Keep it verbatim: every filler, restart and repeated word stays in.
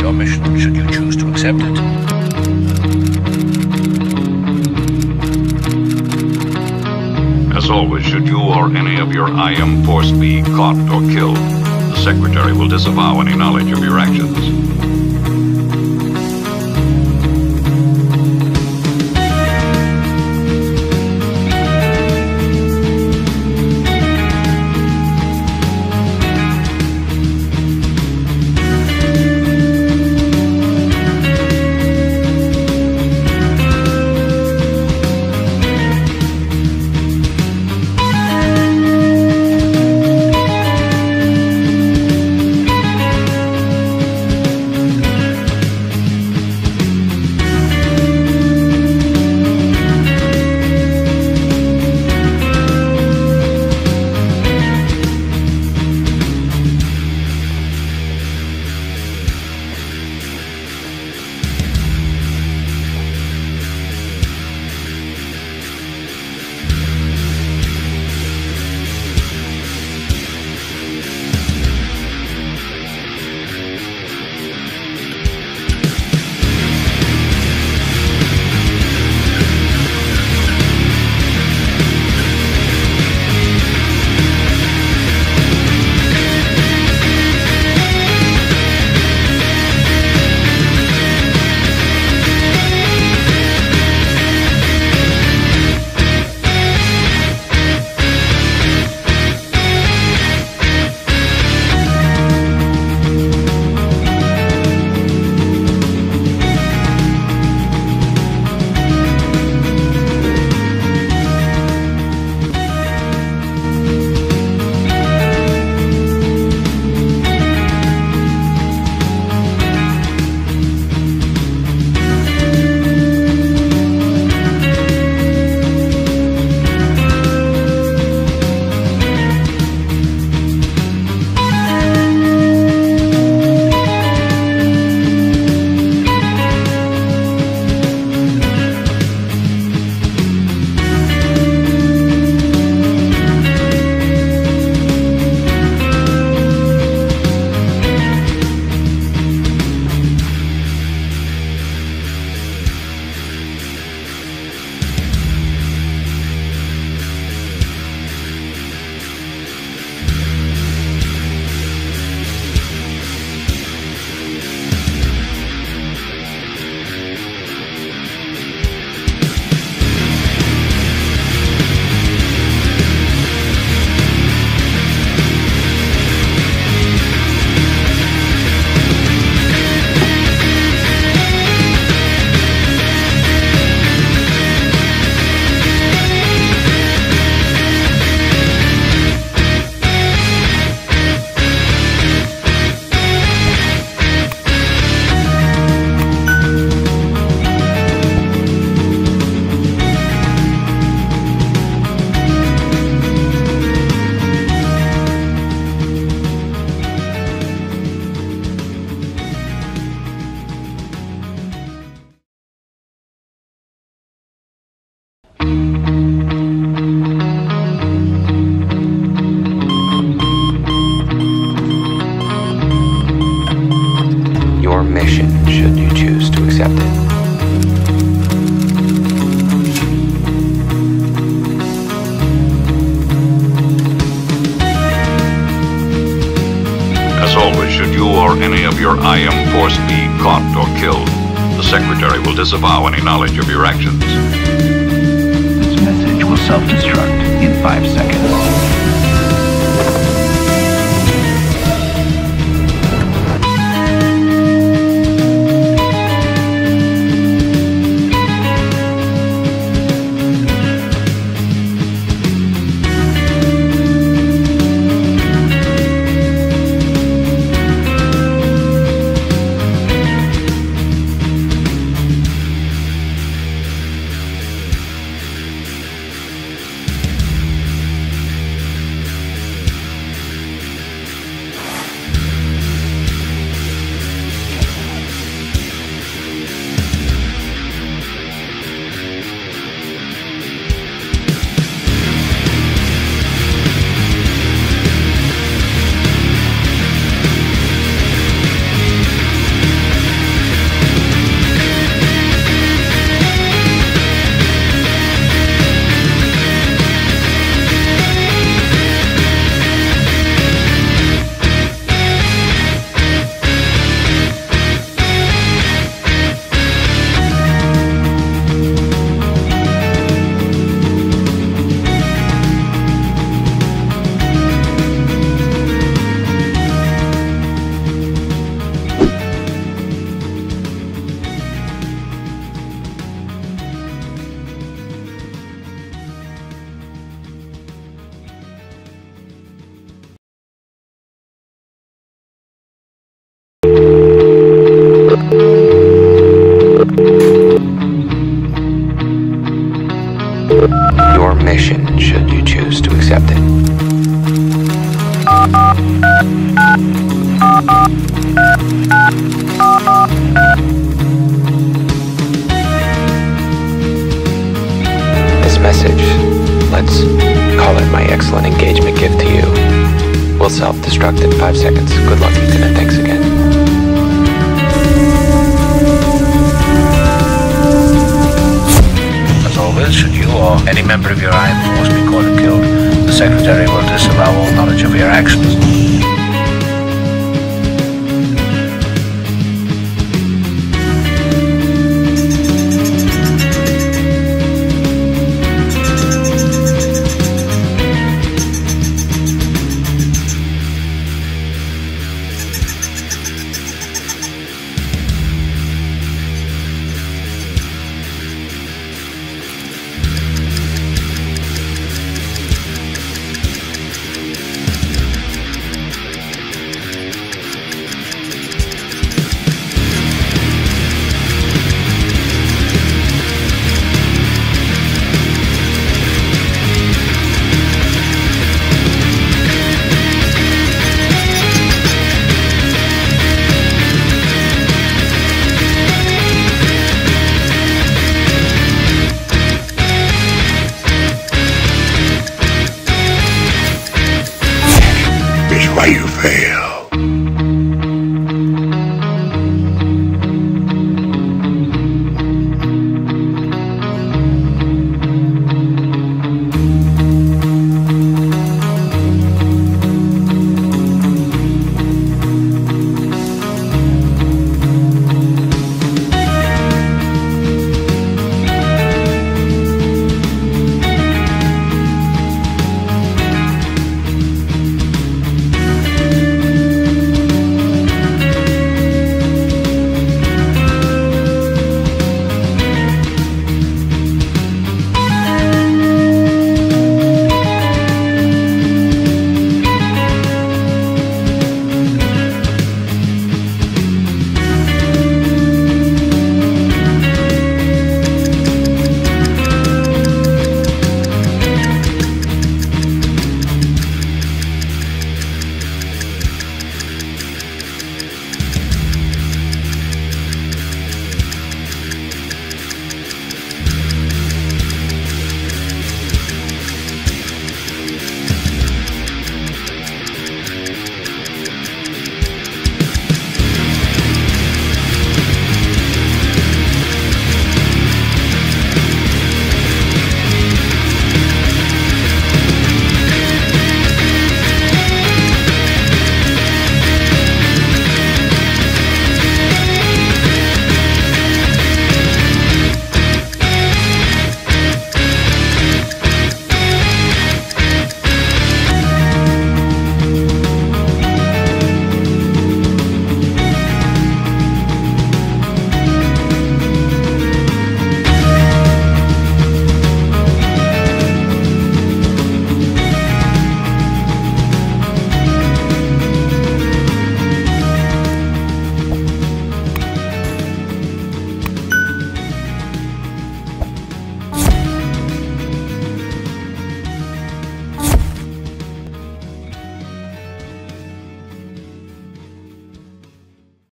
Your mission, should you choose to accept it, as always, should you or any of your I M force be caught or killed, the Secretary will disavow any knowledge of your actions. Disavow any knowledge of your actions. This message will self-destruct in five seconds. my excellent engagement gift to you. We'll self-destruct in five seconds. Good luck, Ethan, and thanks again. As always, should you or any member of your I M F force be caught and killed, the Secretary will disavow all knowledge of your actions. You fail.